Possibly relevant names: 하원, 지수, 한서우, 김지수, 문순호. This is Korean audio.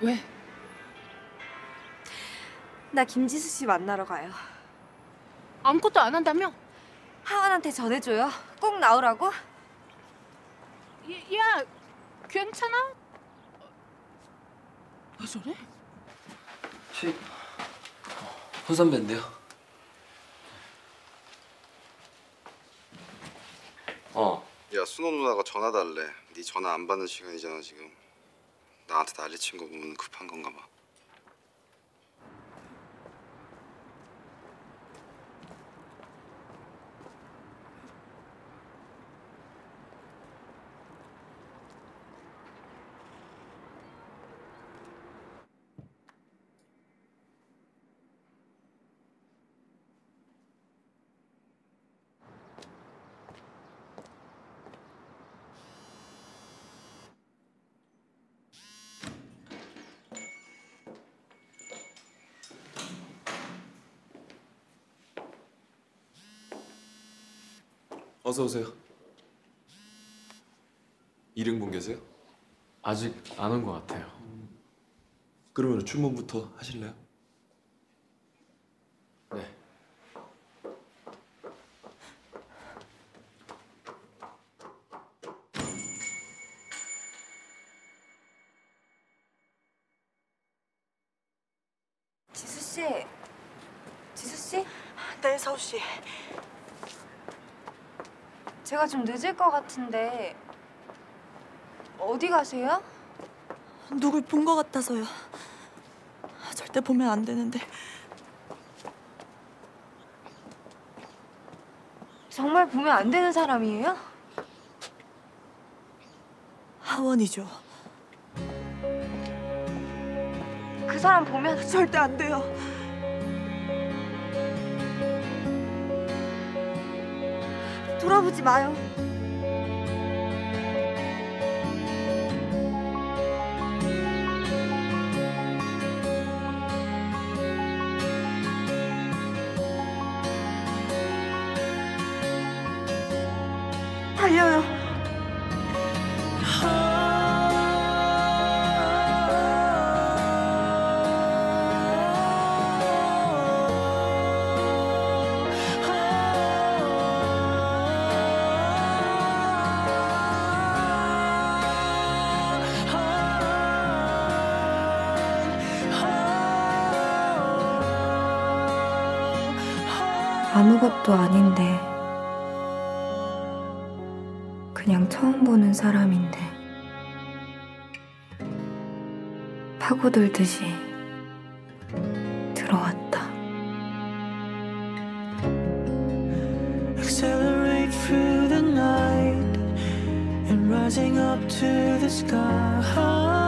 왜? 나 김지수 씨 만나러 가요. 아무것도 안 한다며? 하원한테 전해줘요. 꼭 나오라고. 야, 괜찮아? 왜 저래? 혼 선배인데요. 야, 순호 누나가 전화 달래. 네 전화 안 받는 시간이잖아 지금. 나한테 난리친 거 보면 급한 건가 봐. 어서 오세요. 일행분 계세요? 아직 안 온 것 같아요. 그러면 주문부터 하실래요? 네. 지수 씨. 지수 씨? 네, 서우 씨. 제가 좀 늦을 것 같은데 어디 가세요? 누굴 본 것 같아서요. 절대 보면 안 되는데. 정말 보면 안 되는 사람이에요? 하원이죠. 그 사람 보면 절대 안 돼요. 돌아보지 마요. 달려요. 아무것도 아닌데 그냥 처음 보는 사람인데 파고들듯이 들어왔다. Accelerate through the night and rising up to the sky.